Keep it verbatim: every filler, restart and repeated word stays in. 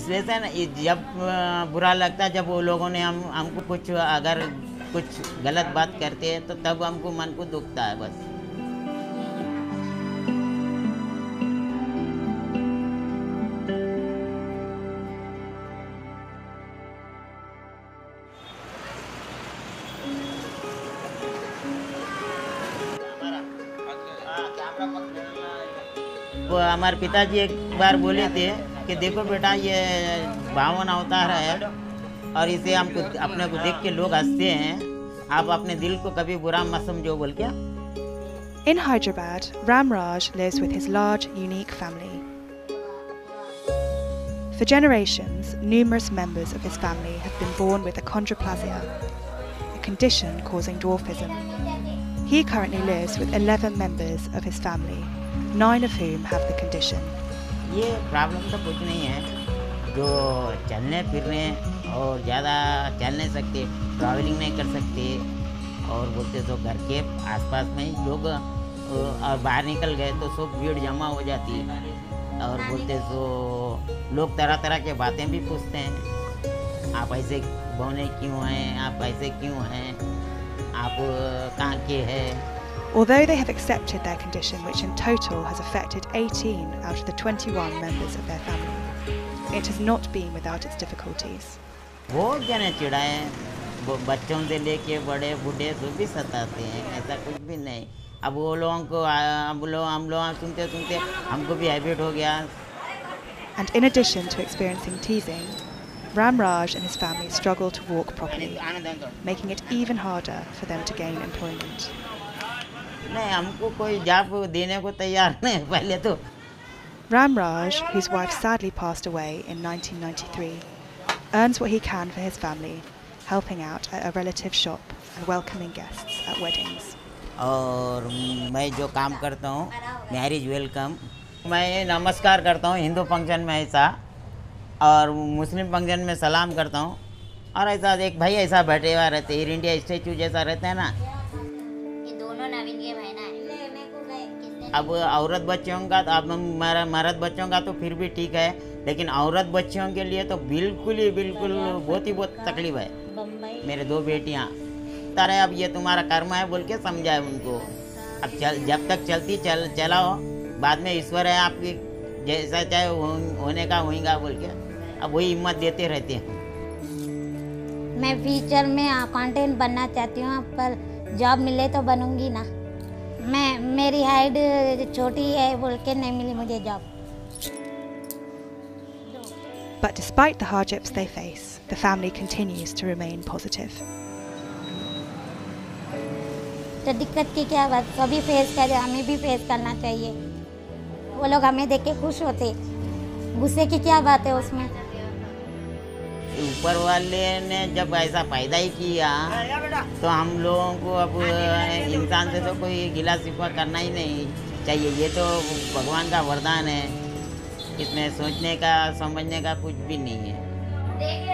Situation जब बुरा लगता है, जब वो लोगों ने हम हमको कुछ अगर कुछ गलत बात करते हैं तो तब हमको मन को दुखता है बस। हमारे पिताजी एक बार बोले थे कि देखो बेटा ये भावन अवतार है और इसे हमको अपने को देख के लोग हंसते हैं, आप अपने दिल को कभी बुरा मत समझो बोल के। In Hyderabad, Ram Raj lives with his large, unique family. For generations, numerous members of his family have been born with achondroplasia, a condition causing dwarfism. He currently lives with eleven members of his family, nine of whom have the condition. ये problem तो कुछ नहीं है, जो चलने फिरने और ज़्यादा चल नहीं सकते, ट्रैवलिंग नहीं कर सकते और बोलते तो घर के आसपास में ही लोग और बाहर निकल गए तो सब भीड़ जमा हो जाती है और बोलते तो लोग तरह तरह के बातें भी पूछते हैं, आप ऐसे बौने क्यों हैं, आप ऐसे क्यों हैं, आप कहाँ के हैं। Although they have accepted their condition, which in total has affected eighteen out of the twenty-one members of their family, it has not been without its difficulties. बहुत जने चिढ़ाए, बच्चों से लेके बड़े बूढ़े सभी सताते हैं, ऐसा कुछ भी नहीं। अब वो लोगों को हम लोग हम लोग सुनते सुनते हमको भी हैबिट हो गया। And in addition to experiencing teasing, Ram Raj and his family struggle to walk properly, making it even harder for them to gain employment. Ram Raj, whose wife sadly passed away in nineteen ninety-three, earns what he can for his family, helping out at a relative shop and welcoming guests at weddings. और मैं जो काम करता हूँ, marriage welcome, मैं नमस्कार करता हूँ हिंदू फंक्शन में ऐसा, और मुस्लिम फंक्शन में सलाम करता हूँ, और ऐसा एक भाई ऐसा बैठे हुआ रहते, एयर इंडिया स्टैचू जैसा रहता है ना। अब औरत बच्चों का अब मर्द बच्चों का तो फिर भी ठीक है, लेकिन औरत बच्चों के लिए तो बिल्कुल ही बिल्कुल बहुत ही बहुत तकलीफ है। मेरे दो बेटियाँ तारे अब ये तुम्हारा कर्म है बोल के समझाए उनको, अब चल जब तक चलती चल चलाओ, बाद में ईश्वर है आपकी जैसा चाहे हो, होने का होगा बोल के अब वही हिम्मत देते रहते हैं। मैं फ्यूचर में अकाउंटेंट बनना चाहती हूँ, पर जॉब मिले तो बनूंगी ना, मैं मेरी हाइट छोटी है बोल के नहीं मिली मुझे job. But despite the hardships they face, the family continues to remain positive. तो दिक्कत की क्या बात, सभी फेस करे, हमें भी फेस करना चाहिए। वो लोग हमें देख के खुश होते, गुस्से की क्या बात है उसमें। ऊपर वाले ने जब ऐसा फायदा ही किया तो हम लोगों को अब इंसान से तो कोई गिला शिकवा करना ही नहीं चाहिए, ये तो भगवान का वरदान है, इसमें सोचने का समझने का कुछ भी नहीं है।